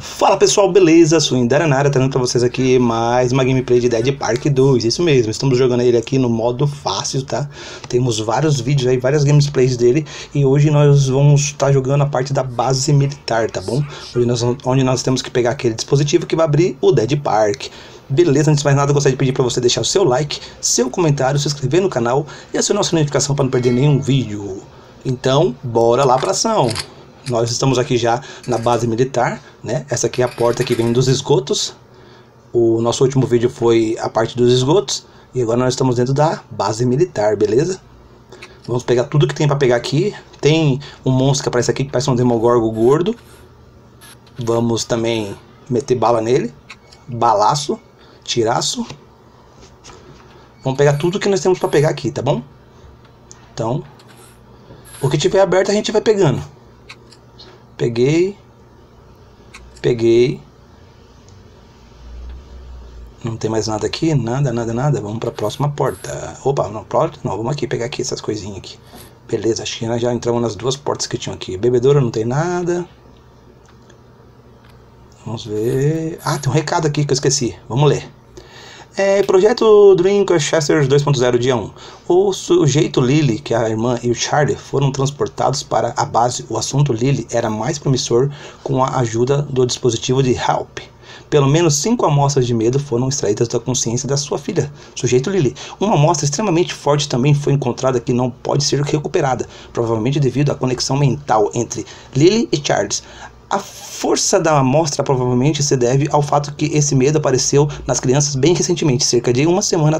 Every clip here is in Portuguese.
Fala pessoal, beleza? Sou Indaranara, trazendo pra vocês aqui mais uma gameplay de Dead Park 2, isso mesmo, estamos jogando ele aqui no modo fácil, tá? Temos vários vídeos aí, várias gameplays dele, e hoje nós vamos estar jogando a parte da base militar, tá bom? Onde nós temos que pegar aquele dispositivo que vai abrir o Dead Park. Beleza, antes de mais nada eu gostaria de pedir para você deixar o seu like, seu comentário, se inscrever no canal e acionar a sua notificação para não perder nenhum vídeo. Então, bora lá pra ação! Nós estamos aqui já na base militar, né? Essa aqui é a porta que vem dos esgotos. O nosso último vídeo foi a parte dos esgotos e agora nós estamos dentro da base militar, beleza? Vamos pegar tudo que tem para pegar aqui. Tem um monstro que aparece aqui que parece um Demogorgon gordo. Vamos também meter bala nele. Balaço. Tiraço. Vamos pegar tudo que nós temos para pegar aqui, tá bom? Então, o que tiver aberto a gente vai pegando. Peguei. Não tem mais nada aqui, nada. Vamos para a próxima porta. Opa, não, porta não, vamos aqui pegar aqui essas coisinhas aqui. Beleza, acho que nós já entramos nas duas portas que tinham aqui. Bebedoura não tem nada. Vamos ver... Ah, tem um recado aqui que eu esqueci. Vamos ler. Projeto Dream Chester 2.0, dia 1. O sujeito Lily, que é a irmã, e o Charlie foram transportados para a base. O assunto Lily era mais promissor com a ajuda do dispositivo de HALP. Pelo menos 5 amostras de medo foram extraídas da consciência da sua filha, sujeito Lily. Uma amostra extremamente forte também foi encontrada que não pode ser recuperada, provavelmente devido à conexão mental entre Lily e Charlie. A força da amostra provavelmente se deve ao fato que esse medo apareceu nas crianças bem recentemente, cerca de uma semana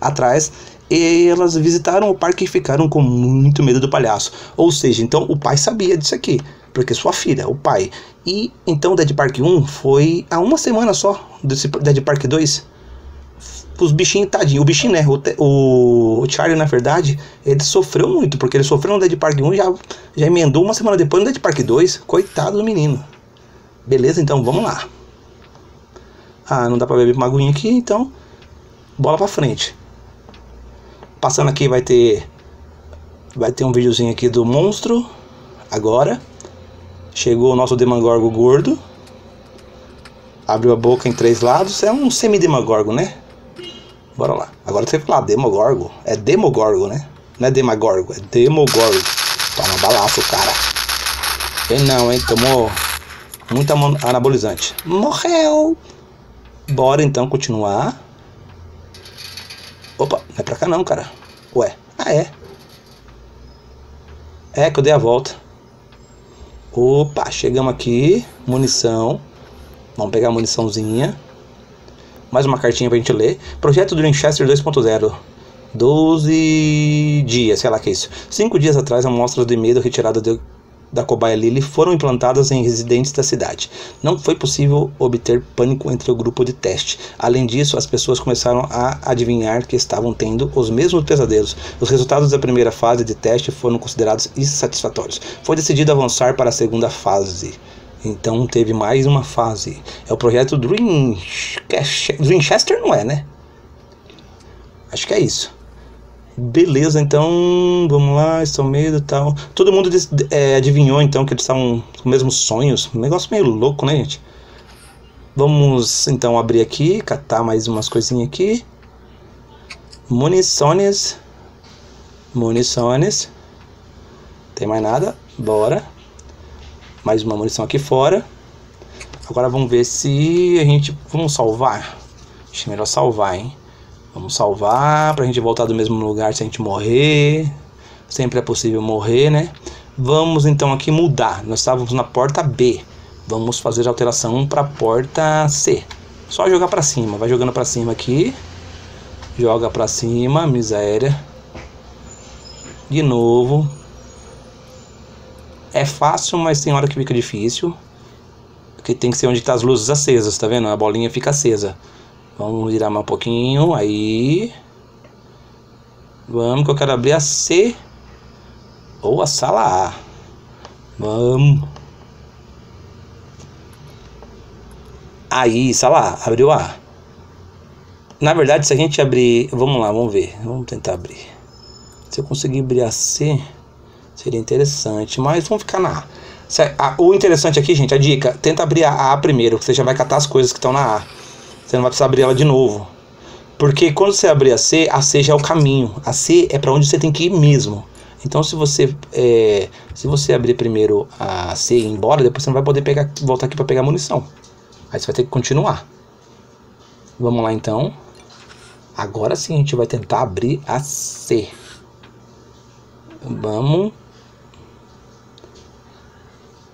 atrás, e elas visitaram o parque e ficaram com muito medo do palhaço. Ou seja, então o pai sabia disso aqui, porque sua filha, o pai. E então Dead Park 1 foi há uma semana só, desse Dead Park 2. Os bichinhos, tadinho, o bichinho, né, o Charlie, na verdade, ele sofreu muito, porque ele sofreu no Dead Park 1 e já emendou uma semana depois no Dead Park 2, coitado do menino. Beleza, então, vamos lá. Ah, não dá pra beber uma aguinha aqui, então, bola pra frente. Passando aqui vai ter um videozinho aqui do monstro, agora. Chegou o nosso Demogorgon gordo. Abriu a boca em 3 lados, é um semi-Demogorgon, né? Bora lá. Agora você vai falar Demogorgon. É Demogorgon, né? Não é Demogorgon, é Demogorgon. Toma balaço, cara. Ele não, hein? Tomou muito anabolizante. Morreu. Bora então continuar. Opa, não é pra cá não, cara. Ué, ah é. É que eu dei a volta. Opa, chegamos aqui. Munição. Vamos pegar a muniçãozinha. Mais uma cartinha pra gente ler. Projeto Dream Chester 2.0. 12 dias, sei lá que é isso. 5 dias atrás, amostras de medo retiradas da cobaia Lily foram implantadas em residentes da cidade. Não foi possível obter pânico entre o grupo de teste. Além disso, as pessoas começaram a adivinhar que estavam tendo os mesmos pesadelos. Os resultados da primeira fase de teste foram considerados insatisfatórios. Foi decidido avançar para a segunda fase. Então teve mais uma fase. É o projeto Dream Chester, não é, né? Acho que é isso. Beleza, então vamos lá, estão medo e tal. Todo mundo adivinhou então que eles estavam com os mesmos sonhos. Um negócio meio louco, né, gente? Vamos então abrir aqui, catar mais umas coisinhas aqui. Munições. Não tem mais nada? Bora. Mais uma munição aqui fora. Agora vamos ver se a gente... Vamos salvar? Acho melhor salvar, hein? Vamos salvar pra gente voltar do mesmo lugar se a gente morrer. Sempre é possível morrer, né? Vamos então aqui mudar. Nós estávamos na porta B. Vamos fazer a alteração pra porta C. Só jogar pra cima. Vai jogando pra cima aqui. Joga pra cima. Miséria. De novo. É fácil, mas tem hora que fica difícil. Porque tem que ser onde está as luzes acesas, tá vendo? A bolinha fica acesa. Vamos virar mais um pouquinho, aí. Vamos, que eu quero abrir a C. Ou a sala A. Vamos. Aí, sala A, abriu a A. Na verdade, se a gente abrir... Vamos lá, vamos ver. Vamos tentar abrir. Se eu conseguir abrir a C... Seria interessante, mas vamos ficar na A. O interessante aqui, gente, a dica: tenta abrir a A primeiro, que você já vai catar as coisas que estão na A. Você não vai precisar abrir ela de novo, porque quando você abrir a C já é o caminho. A C é para onde você tem que ir mesmo. Então se você abrir primeiro a C e ir embora, depois você não vai poder pegar, voltar aqui para pegar munição. Aí você vai ter que continuar. Vamos lá então. Agora sim a gente vai tentar abrir a C. Vamos.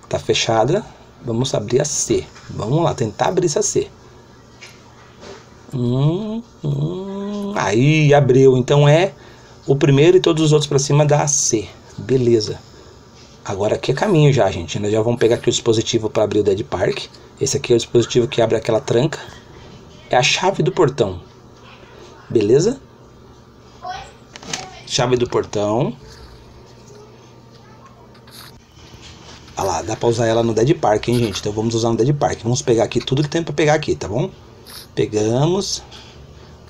Tá fechada. Vamos abrir a C. Vamos lá, tentar abrir essa C. Aí abriu. Então é o primeiro e todos os outros para cima da C. Beleza. Agora aqui é caminho já, gente. Nós já vamos pegar aqui o dispositivo para abrir o Dead Park. Esse aqui é o dispositivo que abre aquela tranca. É a chave do portão. Beleza? Chave do portão. Olha lá, dá pra usar ela no Dead Park, hein, gente? Então vamos usar no Dead Park. Vamos pegar aqui tudo que tem pra pegar aqui, tá bom? Pegamos.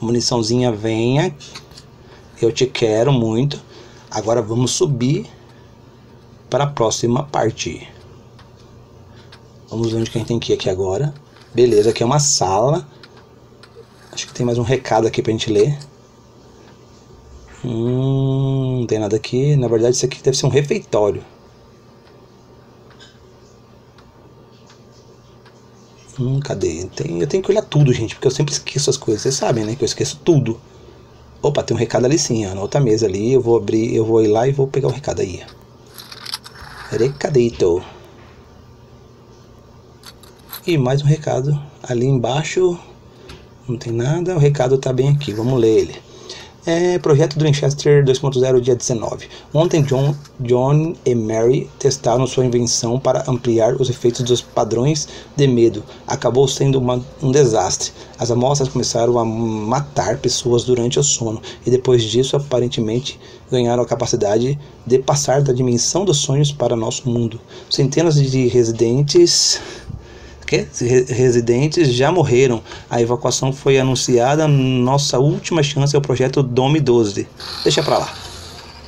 Muniçãozinha, venha. Eu te quero muito. Agora vamos subir para a próxima parte. Vamos ver onde que a gente tem que ir aqui agora. Beleza, aqui é uma sala. Acho que tem mais um recado aqui pra gente ler. Não tem nada aqui. Na verdade, isso aqui deve ser um refeitório. Cadê? Eu tenho que olhar tudo, gente, porque eu sempre esqueço as coisas. Vocês sabem, né? Que eu esqueço tudo. Opa, tem um recado ali sim, ó, na outra mesa ali. Eu vou abrir, eu vou ir lá e vou pegar o recado aí. Recadito. E mais um recado. Ali embaixo não tem nada. O recado tá bem aqui, vamos ler ele. É Projeto Dream Chester 2.0, dia 19. Ontem John e Mary testaram sua invenção para ampliar os efeitos dos padrões de medo. Acabou sendo um desastre. As amostras começaram a matar pessoas durante o sono e depois disso aparentemente ganharam a capacidade de passar da dimensão dos sonhos para nosso mundo. Centenas de residentes já morreram. A evacuação foi anunciada. Nossa última chance é o projeto Dome 12. Deixa pra lá.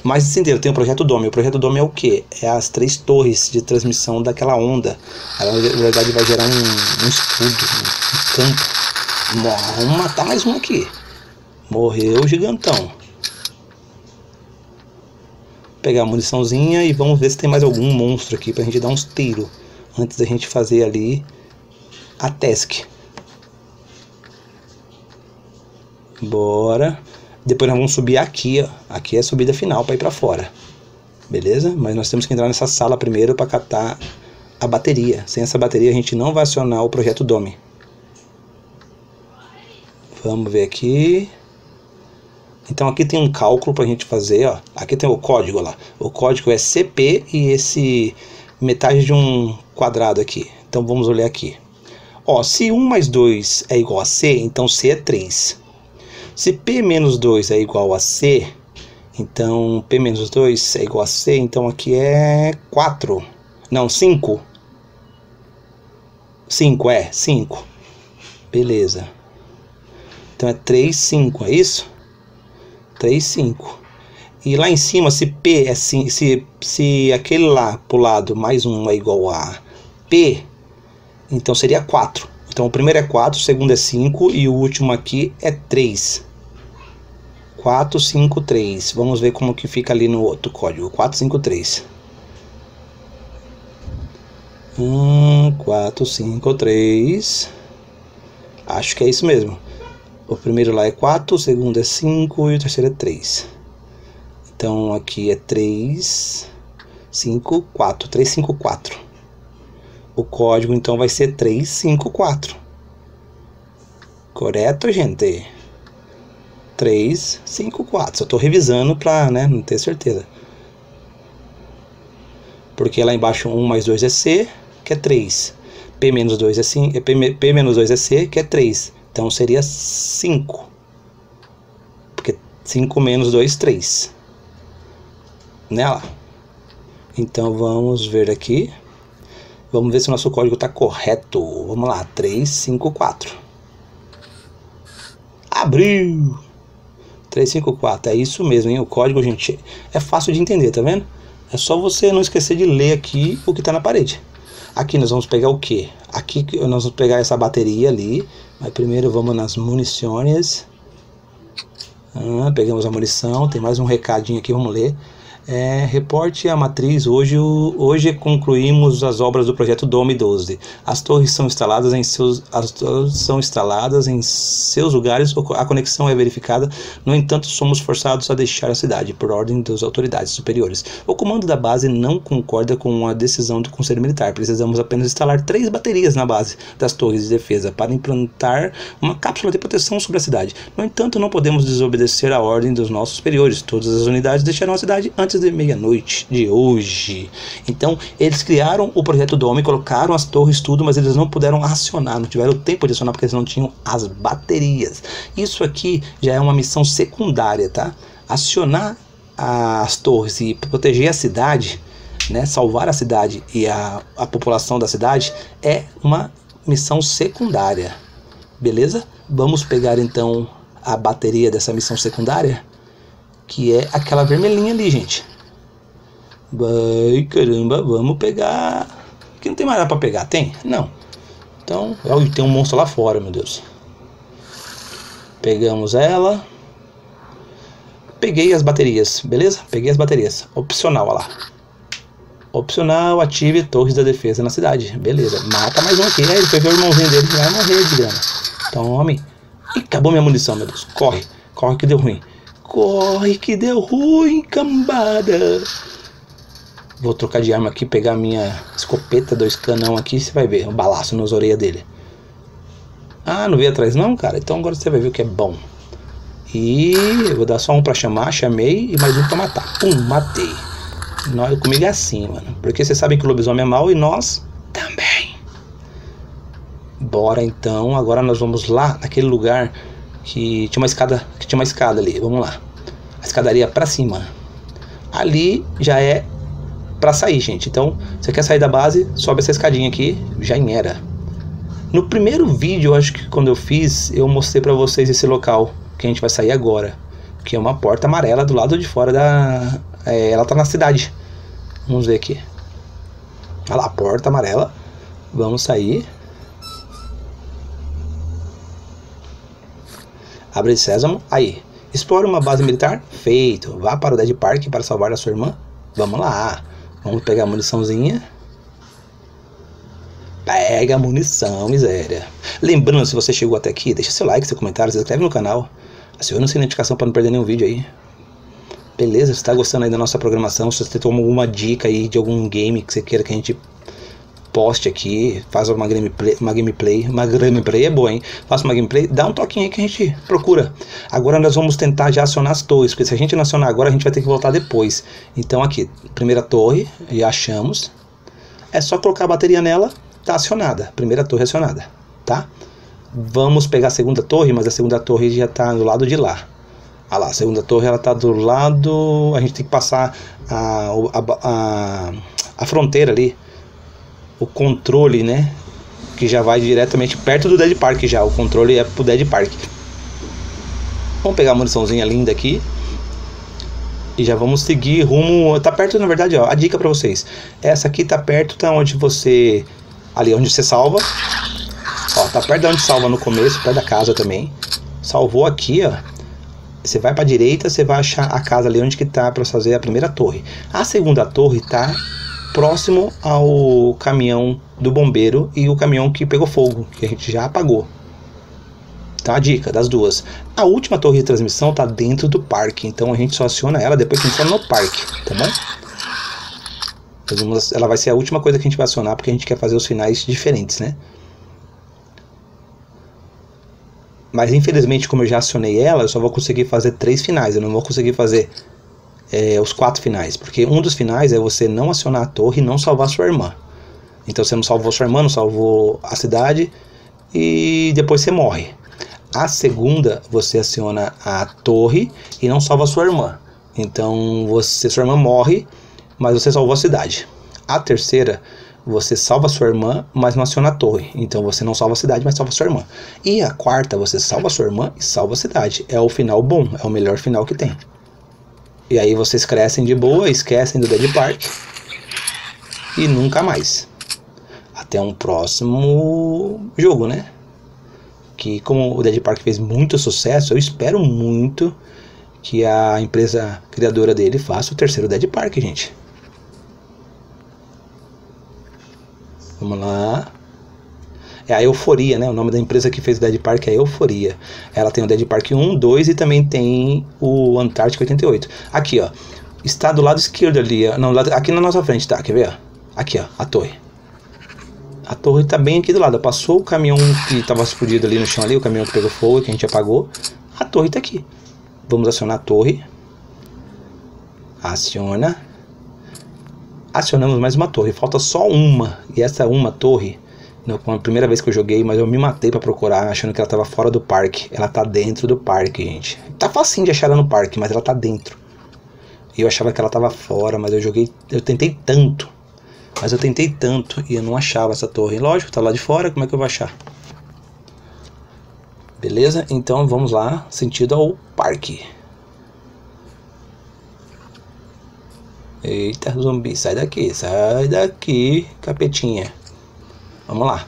Mas entenderam, tem o projeto Dome. O projeto Dome é o que? É as três torres de transmissão daquela onda. Ela, na verdade, vai gerar um escudo, um campo. Vamos matar mais um aqui. Morreu o gigantão. Pegar a muniçãozinha e vamos ver se tem mais algum monstro aqui pra gente dar uns tiros antes da gente fazer ali a task. Bora. Depois nós vamos subir aqui, ó. Aqui é a subida final para ir para fora. Beleza? Mas nós temos que entrar nessa sala primeiro para catar a bateria. Sem essa bateria a gente não vai acionar o projeto Dome. Vamos ver aqui. Então aqui tem um cálculo para a gente fazer, ó. Aqui tem o código lá. O código é CP e esse metade de um quadrado aqui. Então vamos olhar aqui. Ó, se 1 mais 2 é igual a C, então C é 3. Se P menos 2 é igual a C, então P menos 2 é igual a C, então aqui é 4. Não, 5. 5. Beleza. Então é 3, 5, é isso? 3, 5. E lá em cima, se P é 5, se aquele lá pro lado mais 1 é igual a P, então seria 4. Então o primeiro é 4, o segundo é 5 e o último aqui é 3. 4, 5, 3. Vamos ver como que fica ali no outro código. 4, 5, 3. 4, 5, 3. Acho que é isso mesmo. O primeiro lá é 4, o segundo é 5 e o terceiro é 3. Então aqui é 3, 5, 4. 3, 5, 4. O código então vai ser 354. Correto, gente? 354. Só estou revisando para, né, não ter certeza. Porque lá embaixo 1 mais 2 é C, que é 3. P menos 2 é 5, P menos 2 é C, que é 3. Então seria 5. Porque 5 menos 2, 3. Né lá? Então vamos ver aqui. Vamos ver se o nosso código está correto. Vamos lá, 354. Abriu! 354, é isso mesmo, hein? O código, gente, é fácil de entender, tá vendo? É só você não esquecer de ler aqui o que está na parede. Aqui nós vamos pegar o quê? Aqui nós vamos pegar essa bateria ali. Mas primeiro vamos nas munições. Pegamos a munição. Tem mais um recadinho aqui, vamos ler. Reporte à matriz. Hoje concluímos as obras do projeto Dome 12. As torres são instaladas em seus lugares. A conexão é verificada. No entanto, somos forçados a deixar a cidade por ordem das autoridades superiores. O comando da base não concorda com a decisão do Conselho Militar. Precisamos apenas instalar 3 baterias na base das torres de defesa para implantar uma cápsula de proteção sobre a cidade. No entanto, não podemos desobedecer a ordem dos nossos superiores. Todas as unidades deixarão a cidade antes de meia-noite de hoje. Então, eles criaram o projeto Dome, colocaram as torres, tudo, mas eles não puderam acionar, não tiveram tempo de acionar porque eles não tinham as baterias. Isso aqui já é uma missão secundária, tá? Acionar as torres e proteger a cidade, né? Salvar a cidade e a população da cidade é uma missão secundária. Beleza? Vamos pegar então a bateria dessa missão secundária, que é aquela vermelhinha ali, gente. Vai, caramba, vamos pegar. Aqui não tem mais nada pra pegar, tem? Não. Então, olha, tem um monstro lá fora, meu Deus. Pegamos ela. Peguei as baterias, beleza? Peguei as baterias. Opcional, olha lá. Opcional, ative torres da defesa na cidade. Beleza, mata mais um aqui. Ele pegou o irmãozinho dele, vai morrer de grana. Tome. Ih, acabou minha munição, meu Deus. Corre, corre que deu ruim. Corre que deu ruim, cambada. Vou trocar de arma aqui, pegar minha escopeta, 2 canão aqui, você vai ver um balaço nas orelhas dele. Ah, não veio atrás não, cara? Então agora você vai ver o que é bom. E eu vou dar só um pra chamar, chamei, e mais um pra matar. Pum, matei. Comigo é assim, mano. Porque vocês sabem que o lobisomem é mau e nós também. Bora então, agora nós vamos lá naquele lugar que tinha uma escada, ali, vamos lá. A escadaria pra cima. Ali já é pra sair, gente. Então, você quer sair da base, sobe essa escadinha aqui, já era. No primeiro vídeo, eu acho que quando eu fiz, eu mostrei pra vocês esse local que a gente vai sair agora, que é uma porta amarela do lado de fora da... ela tá na cidade. Vamos ver aqui. Olha lá, porta amarela. Vamos sair. Abre sésamo, aí. Explora uma base militar, feito. Vá para o Dead Park para salvar a sua irmã. Vamos lá. Vamos pegar a muniçãozinha. Pega a munição, miséria. Lembrando, se você chegou até aqui, deixa seu like, seu comentário, se inscreve no canal. Aciona a sua notificação para não perder nenhum vídeo aí. Beleza, se está gostando aí da nossa programação, se você tomou alguma dica aí de algum game que você queira que a gente poste aqui, faz uma gameplay, é boa, hein? Faça uma gameplay, dá um toquinho aí que a gente procura. Agora nós vamos tentar já acionar as torres, porque se a gente não acionar agora, a gente vai ter que voltar depois. Então aqui, primeira torre, já achamos. É só colocar a bateria nela, tá acionada. Primeira torre acionada, tá? Vamos pegar a segunda torre, mas a segunda torre já tá do lado de lá. Ah lá, a segunda torre ela tá do lado... A gente tem que passar a fronteira ali. O controle, né? Que já vai diretamente perto do Dead Park já. O controle é pro Dead Park. Vamos pegar a muniçãozinha linda aqui. E já vamos seguir rumo... Tá perto, na verdade, ó. A dica pra vocês. Essa aqui tá perto, tá onde você... Ali onde você salva. Ó, tá perto de onde salva no começo, perto da casa também. Salvou aqui, ó. Você vai pra direita, você vai achar a casa ali onde que tá pra fazer a primeira torre. A segunda torre tá... próximo ao caminhão do bombeiro e o caminhão que pegou fogo, que a gente já apagou. Tá a dica das duas. A última torre de transmissão tá dentro do parque, então a gente só aciona ela depois que a gente for no parque, tá bom? Ela vai ser a última coisa que a gente vai acionar, porque a gente quer fazer os finais diferentes, né? Mas infelizmente, como eu já acionei ela, eu só vou conseguir fazer 3 finais, eu não vou conseguir fazer... os 4 finais, porque um dos finais é você não acionar a torre e não salvar sua irmã. Então você não salvou sua irmã, não salvou a cidade e depois você morre. A segunda, você aciona a torre e não salva sua irmã. Então sua irmã morre, mas você salvou a cidade. A terceira, você salva sua irmã, mas não aciona a torre. Então você não salva a cidade, mas salva sua irmã. E a quarta, você salva sua irmã e salva a cidade. É o final bom, é o melhor final que tem. E aí vocês crescem de boa, esquecem do Dead Park e nunca mais. Até um próximo jogo, né? Que como o Dead Park fez muito sucesso, eu espero muito que a empresa criadora dele faça o terceiro Dead Park, gente. Vamos lá. É a Euforia, né? O nome da empresa que fez o Dead Park é Euforia. Ela tem o Dead Park 1, 2 e também tem o Antártico 88. Aqui, ó. Está do lado esquerdo ali. Não, aqui na nossa frente, tá? Quer ver, ó? Aqui, ó. A torre. A torre tá bem aqui do lado. Passou o caminhão que tava explodido ali no chão ali. O caminhão que pegou fogo, que a gente apagou. A torre tá aqui. Vamos acionar a torre. Aciona. Acionamos mais uma torre. Falta só uma. E essa uma torre... Foi a primeira vez que eu joguei, mas eu me matei pra procurar, achando que ela tava fora do parque. Ela tá dentro do parque, gente. Tá facinho de achar ela no parque, mas ela tá dentro. Eu achava que ela tava fora, mas eu joguei... Eu tentei tanto. Mas eu tentei tanto e eu não achava essa torre. Lógico, tá lá de fora, como é que eu vou achar? Beleza? Então vamos lá, sentido ao parque. Eita, zumbi, sai daqui, capetinha. Vamos lá.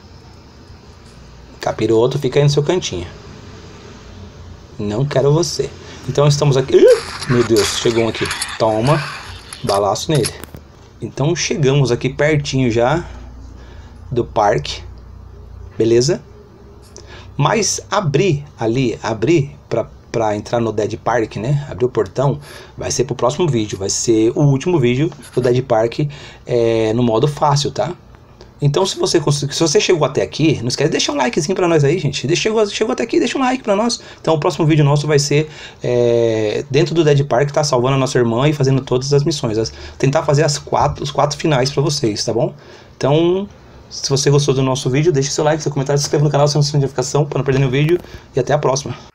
Capiroto, fica aí no seu cantinho. Não quero você. Então estamos aqui... Meu Deus, chegou um aqui. Toma. Balaço nele. Então chegamos aqui pertinho já do parque. Beleza? Mas abrir ali, abrir pra entrar no Dead Park, né? Abrir o portão vai ser pro próximo vídeo. Vai ser o último vídeo do Dead Park no modo fácil, tá? Então se você chegou até aqui, não esquece de deixar um likezinho pra nós aí, gente. Chegou até aqui, deixa um like pra nós. Então o próximo vídeo nosso vai ser dentro do Dead Park, tá? Salvando a nossa irmã e fazendo todas as missões. Tentar fazer os quatro finais pra vocês, tá bom? Então, se você gostou do nosso vídeo, deixa seu like, seu comentário, se inscreva no canal, aciona a notificação pra não perder nenhum vídeo. E até a próxima.